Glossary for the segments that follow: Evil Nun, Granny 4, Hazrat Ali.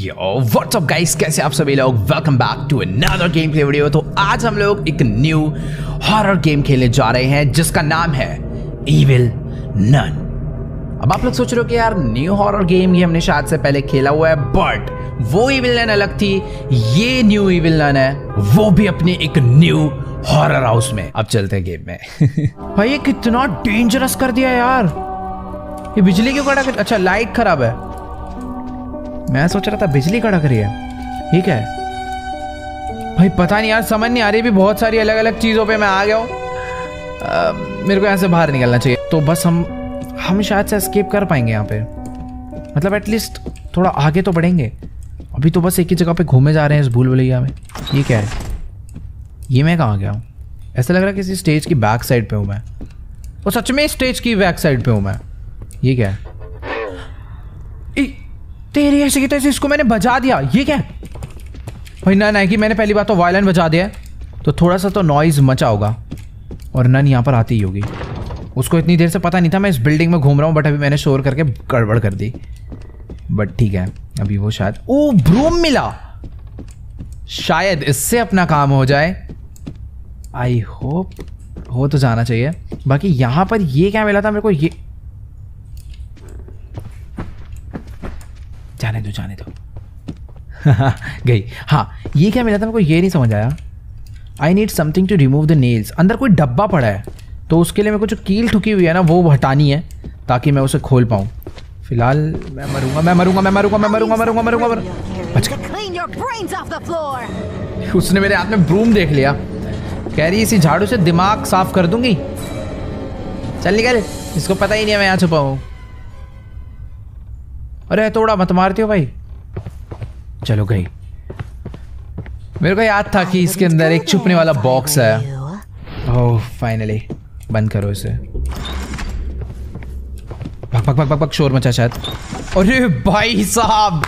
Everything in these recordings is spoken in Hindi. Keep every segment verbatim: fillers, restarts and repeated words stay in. यो व्हाट्स अप गाइस, कैसे आप सभी लोग। Welcome back to another game play video. तो आज हम लोग एक न्यू हॉरर गेम खेलने जा रहे हैं जिसका नाम है इविल नन। अब आप लोग सोच रहे हो कि यार न्यू हॉरर गेम ये हमने शायद से पहले खेला हुआ है, बट वो इविल नन अलग थी, ये न्यू इविल नन है, वो भी अपने एक न्यू हॉरर हाउस में। अब चलते हैं गेम में। भाई ये कितना डेंजरस कर दिया यार, ये बिजली क्यों कड़क। अच्छा लाइट खराब है, मैं सोच रहा था बिजली कड़क रही है। ठीक है भाई, पता नहीं यार, समझ नहीं आ रही। भी बहुत सारी अलग अलग चीज़ों पे मैं आ गया हूँ। मेरे को यहाँ से बाहर निकलना चाहिए। तो बस हम हम शायद से एस्केप कर पाएंगे यहाँ पे, मतलब एटलीस्ट थोड़ा आगे तो बढ़ेंगे। अभी तो बस एक ही जगह पे घूमे जा रहे हैं इस भूल भुलैया में। ये क्या है, ये मैं कहाँ गया हूँ? ऐसा लग रहा है किसी स्टेज की बैक साइड पर हूँ मैं। वो सच में स्टेज की बैक साइड पर हूँ मैं। ये क्या है, तेरी ऐसे की तैसे इसको मैंने बजा दिया। ये क्या भाई, नन है कि मैंने पहली बार तो वायलिन बजा दिया तो थोड़ा सा तो नॉइज़ मचा होगा, और नन यहाँ पर आती ही होगी। उसको इतनी देर से पता नहीं था मैं इस बिल्डिंग में घूम रहा हूँ, बट अभी मैंने शोर करके गड़बड़ कर दी। बट ठीक है, अभी वो शायद ओ ब्रूम मिला, शायद इससे अपना काम हो जाए। आई होप हो तो जाना चाहिए। बाकी यहाँ पर ये क्या मिला था मेरे को, ये जाने दो जाने दो। गई। हाँ ये क्या मिला था मेरे को, ये नहीं समझ आया। I need something to remove the nails. अंदर कोई डब्बा पड़ा है तो उसके लिए मेरे को जो कील ठुकी हुई है ना वो हटानी है ताकि मैं उसे खोल पाऊँ। फिलहाल मैं मरूंगा मैं मरूंगा मैं मरूंगा मैं मरूंगा मरूंगा मरूंगा मरूंगा। उसने मेरे हाथ में ब्रूम देख लिया, कह रही इसी झाड़ू से दिमाग साफ कर दूंगी। चल निकल, इसको पता ही नहीं है मैं यहाँ छुपा हूँ। अरे तोड़ा मत मारती हो भाई। चलो गई। मेरे को याद था कि इसके अंदर एक छुपने वाला बॉक्स है। ओह फाइनली बंद करो इसे। भग भग भग भग भग, शोर मचा शायद। अरे भाई साहब।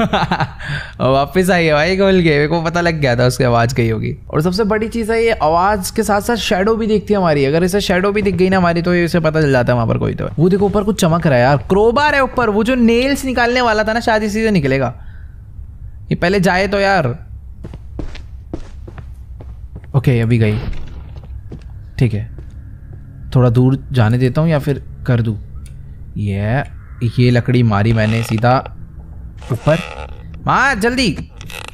वापस आई है भाई, खोल के। मेरे को पता लग गया था उसकी आवाज़ गई होगी। और सबसे बड़ी चीज़ है ये आवाज़ के साथ साथ शेडो भी दिखती है हमारी। अगर इसे शेडो भी दिख गई ना हमारी तो इसे पता चल जाता है वहाँ पर कोई तो। वो देखो ऊपर कुछ चमक रहा है यार, क्रोबार है ऊपर। वो जो नेल्स निकालने वाला था ना शायद इसी से निकलेगा। ये पहले जाए तो यार। ओके अभी गई, ठीक है। थोड़ा दूर जाने देता हूँ या फिर कर दूँ। ये ये लकड़ी मारी मैंने सीधा ऊपर। माँ जल्दी,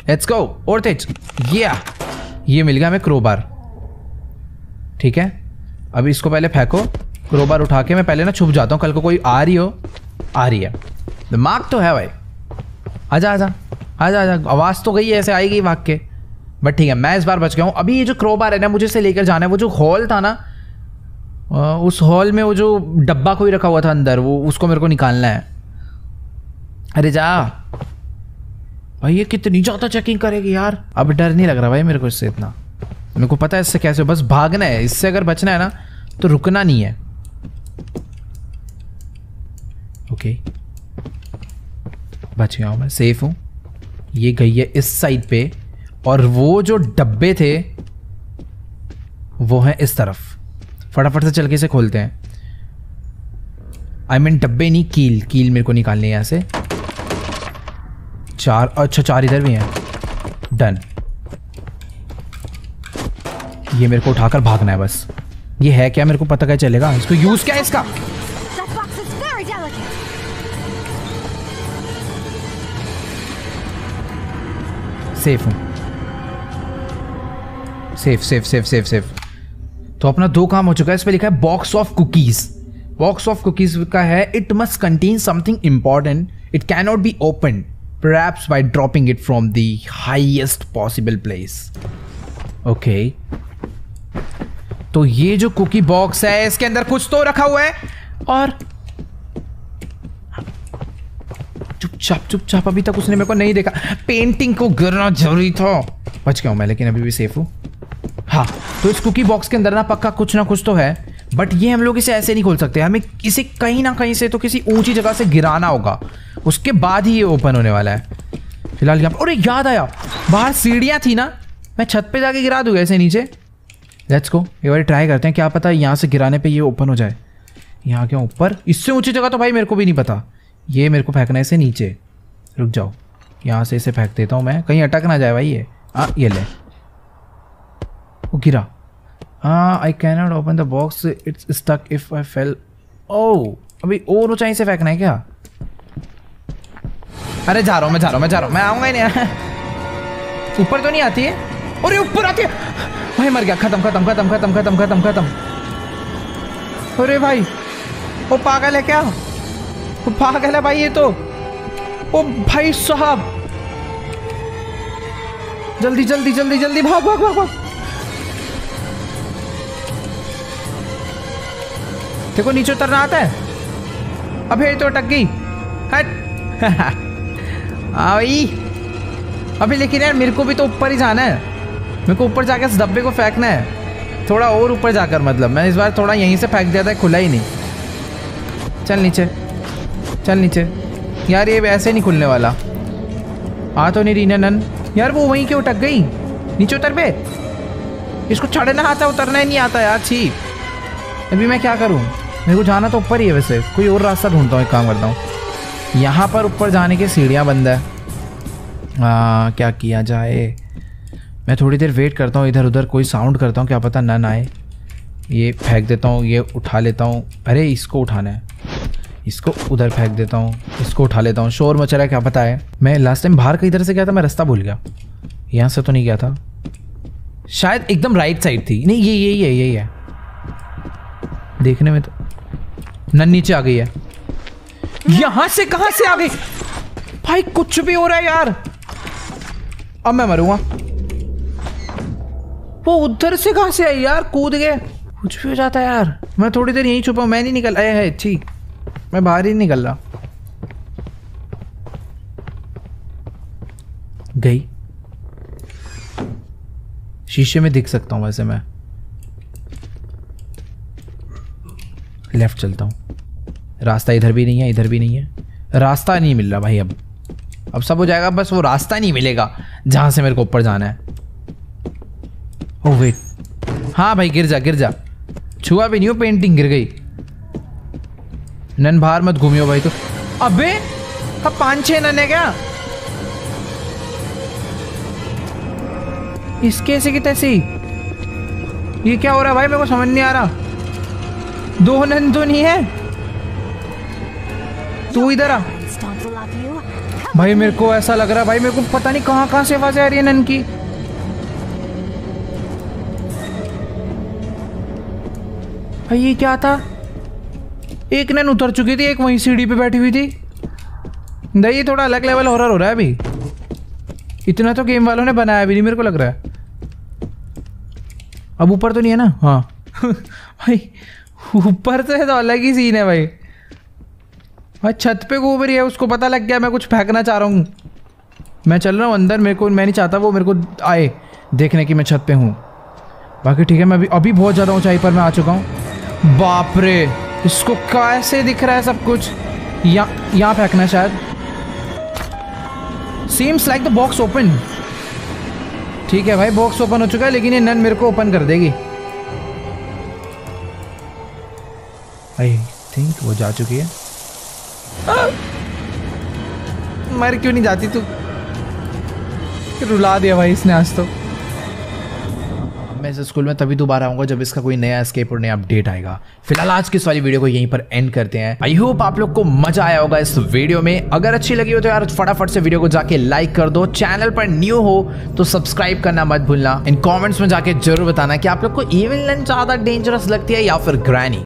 लेट्स गो और तेज। ये ये मिल गया हमें क्रोबार, ठीक है। अभी इसको पहले फेंको, क्रोबार उठा के मैं पहले ना छुप जाता हूँ, कल को कोई आ रही हो। आ रही है, दिमाग तो है भाई। आजा आजा आजा आजा, आवाज़ तो गई ऐसे आएगी भाग के। बट ठीक है, मैं इस बार बच गया हूँ। अभी ये जो क्रोबार है ना मुझे इसे लेकर जाना है। वो जो हॉल था ना, उस हॉल में वो जो डब्बा कोई रखा हुआ था अंदर, वो उसको मेरे को निकालना है। अरे जा भाई, ये कितनी ज़्यादा चेकिंग करेगी यार। अब डर नहीं लग रहा भाई मेरे को इससे इतना। मेरे को पता है इससे कैसे बस भागना है। इससे अगर बचना है ना तो रुकना नहीं है। ओके बच गया हूँ मैं, सेफ हूँ। ये गई है इस साइड पे, और वो जो डब्बे थे वो हैं इस तरफ। फटाफट से चल के इसे खोलते हैं। आई मीन डब्बे नहीं, कील। कील मेरे को निकालनी है यहाँ से। चार, अच्छा चार इधर भी हैं। डन। ये मेरे को उठाकर भागना है बस। ये है क्या मेरे को पता क्या चलेगा, इसको यूज क्या है इसका। सेफ हूँ, safe safe safe safe safe. तो अपना दो काम हो चुका है। इस पे लिखा है box of cookies. Box of cookies का है it must contain something important, it can not be open Perhaps by dropping it from the highest possible place. Okay. तो ये जो कुकी बॉक्स है इसके अंदर कुछ तो रखा हुआ है। और चुपचाप चुपचाप, अभी तक उसने मेरे को नहीं देखा। पेंटिंग को गिरना जरूरी था। बच गया हूँ मैं, लेकिन अभी भी सेफ हूँ। हाँ तो इस कुकी बॉक्स के अंदर ना पक्का कुछ ना कुछ तो है, बट ये हम लोग इसे ऐसे नहीं खोल सकते। हमें इसे कहीं ना कहीं से तो किसी ऊंची जगह से गिराना होगा, उसके बाद ही ये ओपन होने वाला है। फिलहाल यहाँ पर, अरे याद आया, बाहर सीढ़ियाँ थी ना, मैं छत पे जाके गिरा दूंगा ऐसे नीचे। लेट्स गो, एक बार ट्राई करते हैं, क्या पता यहाँ से गिराने पे ये ओपन हो जाए। यहाँ क्यों ऊपर, इससे ऊंची जगह तो भाई मेरे को भी नहीं पता। ये मेरे को फेंकना है इसे नीचे। रुक जाओ, यहाँ से इसे फेंक देता हूँ मैं, कहीं अटक ना जाए भाई ये। हाँ ये ले, वो गिरा। हाँ I can not open the box, it's stuck if I fell. ओह अभी और ऊंचाई से फेंकना है क्या? अरे जा रहा हूँ मैं, जा रहा हूँ मैं, जा रहा हूँ मैं, आऊँगा ही नहीं। ऊपर तो नहीं आती है? अरे ऊपर आती है भाई, मर गया। खत्म खत्म खत्म खत्म खत्म खत्म खत्म। अरे भाई वो पागल है क्या? वो पागल है भाई ये तो। ओ भाई साहब जल्दी जल्दी जल्दी जल्दी भाग भाग भाग भाग। देखो नीचे उतरना आता है। अबे तो अटक गई। आई अभी, लेकिन यार मेरे को भी तो ऊपर ही जाना है। मेरे को ऊपर जाकर इस डब्बे को फेंकना है, थोड़ा और ऊपर जाकर। मतलब मैं इस बार थोड़ा यहीं से फेंक दिया था, खुला ही नहीं। चल नीचे, चल नीचे। यार ये वैसे नहीं खुलने वाला। आ तो नहीं रीना नन। यार वो वहीं क्यों अटक गई? नीचे उतर बे, इसको चढ़ना आता, उतरना ही नहीं आता यार। छी अभी मैं क्या करूँ? मेरे को जाना तो ऊपर ही है। वैसे कोई और रास्ता ढूंढता हूँ। एक काम करता हूँ, यहाँ पर ऊपर जाने की सीढ़ियाँ बंद है। आ, क्या किया जाए? मैं थोड़ी देर वेट करता हूँ, इधर उधर कोई साउंड करता हूँ, क्या पता नन आए। ये फेंक देता हूँ, ये उठा लेता हूँ। अरे इसको उठाना है, इसको उधर फेंक देता हूँ, इसको उठा लेता हूँ। शोर मच रहा है, क्या पता है। मैं लास्ट टाइम बाहर का इधर से गया था, मैं रास्ता भूल गया। यहाँ से तो नहीं गया था शायद, एकदम राइट साइड थी। नहीं ये यही है, यही है देखने में तो। नन नीचे आ गई है। यहाँ से कहाँ से आ गई भाई? कुछ भी हो रहा है यार, अब मैं मरूंगा। वो उधर से कहाँ से आई यार? कूद गए, कुछ भी हो जाता है यार। मैं थोड़ी देर यहीं छुपा हूँ, मैं नहीं निकल आया है। ठीक मैं बाहर ही निकल रहा। गई, शीशे में दिख सकता हूँ वैसे मैं। लेफ्ट चलता हूँ। रास्ता इधर भी नहीं है, इधर भी नहीं है। रास्ता नहीं मिल रहा भाई। अब अब सब हो जाएगा, बस वो रास्ता नहीं मिलेगा जहाँ से मेरे को ऊपर जाना है। ओह वेट, हाँ भाई गिर जा गिर जा। छुआ भी नहीं हो, पेंटिंग गिर गई। नन बाहर मत घूमियो भाई तो। अबे अब पाँच छः नन है क्या? इसके ऐसे की तैसी। ये क्या हो रहा है भाई? मेरे को समझ नहीं आ रहा। दो नन तो नहीं है? तू इधर आ भाई। मेरे को ऐसा लग रहा है भाई, मेरे को पता नहीं कहाँ कहाँ से आवाजें आ रही है नन की। भाई ये क्या था? एक नन उतर चुकी थी, एक वहीं सीढ़ी पे बैठी हुई थी। नहीं ये थोड़ा अलग लेवल हॉरर हो रहा है अभी। इतना तो गेम वालों ने बनाया भी नहीं, मेरे को लग रहा है। अब ऊपर तो नहीं है ना? हाँ भाई ऊपर तो है तो अलग ही सीन है भाई। भाई छत पे घूम रही है, उसको पता लग गया मैं कुछ फेंकना चाह रहा हूँ। मैं चल रहा हूँ अंदर, मेरे को मैं नहीं चाहता वो मेरे को आए देखने की मैं छत पर हूँ। बाकी ठीक है, मैं अभी अभी बहुत ज़्यादा ऊँचाई पर मैं आ चुका हूँ। बाप रे, इसको कैसे दिख रहा है सब कुछ? या यहाँ फेंकना शायद। Seems like the box open. ठीक है भाई, बॉक्स ओपन हो चुका है, लेकिन ये नन मेरे को ओपन कर देगी। आई थिंक वो जा चुकी है। आ, मर क्यों नहीं जाती तू? रुला दिया भाई इसने आज तो। मैं इस स्कूल में तभी दोबारा आऊंगा जब इसका कोई नया एस्केप और नया अपडेट आएगा। फिलहाल आज की इस वाली वीडियो को यहीं पर एंड करते हैं। आई होप आप लोग को मजा आया होगा इस वीडियो में। अगर अच्छी लगी हो तो यार फटाफट से वीडियो को जाके लाइक कर दो। चैनल पर न्यू हो तो सब्सक्राइब करना मत भूलना। इन कॉमेंट्स में जाके जरूर बताना कि आप लोग को इविल नन ज्यादा डेंजरस लगती है या फिर ग्रैनी।